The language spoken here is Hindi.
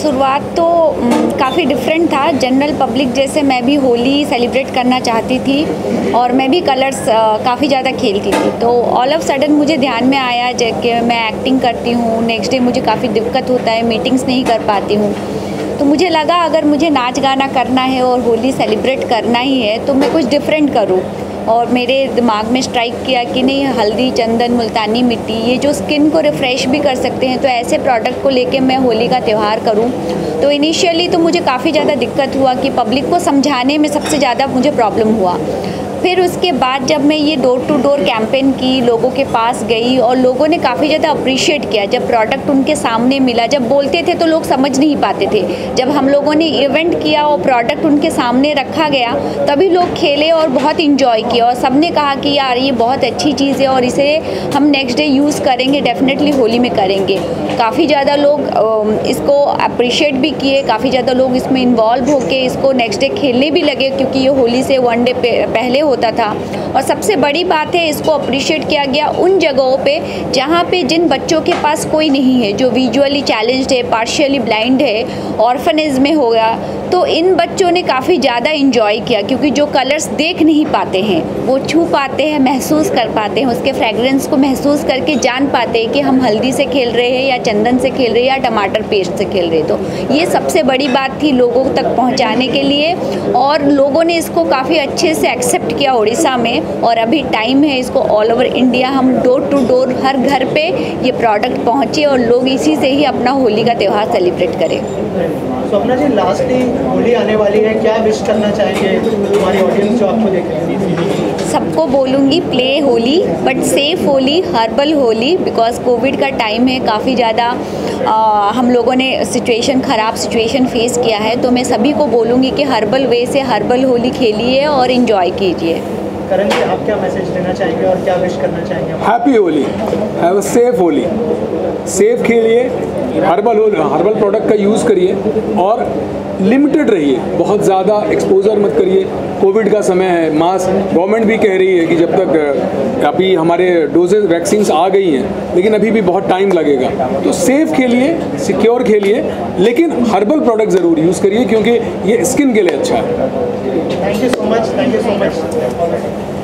शुरुआत तो काफ़ी डिफरेंट था। जनरल पब्लिक जैसे मैं भी होली सेलिब्रेट करना चाहती थी और मैं भी कलर्स काफ़ी ज़्यादा खेलती थी, तो ऑल ऑफ सडन मुझे ध्यान में आया जबकि मैं एक्टिंग करती हूँ, नेक्स्ट डे मुझे काफ़ी दिक्कत होता है, मीटिंग्स नहीं कर पाती हूँ। तो मुझे लगा अगर मुझे नाच गाना करना है और होली सेलिब्रेट करना ही है तो मैं कुछ डिफरेंट करूँ, और मेरे दिमाग में स्ट्राइक किया कि नहीं, हल्दी, चंदन, मुल्तानी मिट्टी, ये जो स्किन को रिफ़्रेश भी कर सकते हैं, तो ऐसे प्रोडक्ट को लेके मैं होली का त्यौहार करूं। तो इनिशियली तो मुझे काफ़ी ज़्यादा दिक्कत हुआ कि पब्लिक को समझाने में सबसे ज़्यादा मुझे प्रॉब्लम हुआ। फिर उसके बाद जब मैं ये डोर टू डोर कैंपेन की, लोगों के पास गई और लोगों ने काफ़ी ज़्यादा अप्रिशिएट किया जब प्रोडक्ट उनके सामने मिला। जब बोलते थे तो लोग समझ नहीं पाते थे, जब हम लोगों ने इवेंट किया और प्रोडक्ट उनके सामने रखा गया तभी लोग खेले और बहुत इंजॉय किया, और सब ने कहा कि यार ये बहुत अच्छी चीज़ है और इसे हम नेक्स्ट डे यूज़ करेंगे, डेफिनेटली होली में करेंगे। काफ़ी ज़्यादा लोग इसको अप्रिशिएट भी किए, काफ़ी ज़्यादा लोग इसमें इन्वॉल्व होके इसको नेक्स्ट डे खेलने भी लगे, क्योंकि ये होली से वन डे पहले होता था। और सबसे बड़ी बात है, इसको अप्रिशिएट किया गया उन जगहों पे जहाँ पे जिन बच्चों के पास कोई नहीं है, जो विजुअली चैलेंज्ड है, पार्शियली ब्लाइंड है, ऑर्फनेज में होगा, तो इन बच्चों ने काफ़ी ज़्यादा इंजॉय किया, क्योंकि जो कलर्स देख नहीं पाते हैं वो छू पाते हैं, महसूस कर पाते हैं, उसके फ्रेगरेंस को महसूस करके जान पाते हैं कि हम हल्दी से खेल रहे हैं या चंदन से खेल रहे हैं या टमाटर पेस्ट से खेल रहे हैं। तो ये सबसे बड़ी बात थी लोगों तक पहुंचाने के लिए, और लोगों ने इसको काफ़ी अच्छे से एक्सेप्ट किया उड़ीसा में, और अभी टाइम है इसको ऑल ओवर इंडिया हम डोर टू डोर हर घर पर ये प्रोडक्ट पहुँचे और लोग इसी से ही अपना होली का त्यौहार सेलिब्रेट करें। स्वप्ना जी, लास्टली होली आने वाली है, क्या विश करना चाहेंगे हमारी ऑडियंस जो आपको देख रही है? सबको बोलूँगी play Holi but safe Holi, herbal Holi, because Covid का टाइम है, काफ़ी ज़्यादा हम लोगों ने ख़राब सिचुएशन फेस किया है, तो मैं सभी को बोलूँगी कि हर्बल वे से हर्बल होली खेलिए और इन्जॉय कीजिए। करण जी, आप क्या मैसेज देना चाहेंगे और क्या विश करना चाहेंगे? Happy Holi, have a safe Holi, safe खेलिए, हर्बल प्रोडक्ट का यूज़ करिए और लिमिटेड रहिए, बहुत ज़्यादा एक्सपोजर मत करिए। कोविड का समय है, मास्क गवर्नमेंट भी कह रही है कि जब तक अभी हमारे डोजेज वैक्सीन्स आ गई हैं, लेकिन अभी भी बहुत टाइम लगेगा। तो सेफ खेलिए, सिक्योर खेलिए, लेकिन हर्बल प्रोडक्ट ज़रूर यूज़ करिए, क्योंकि ये स्किन के लिए अच्छा है। Thank you so much.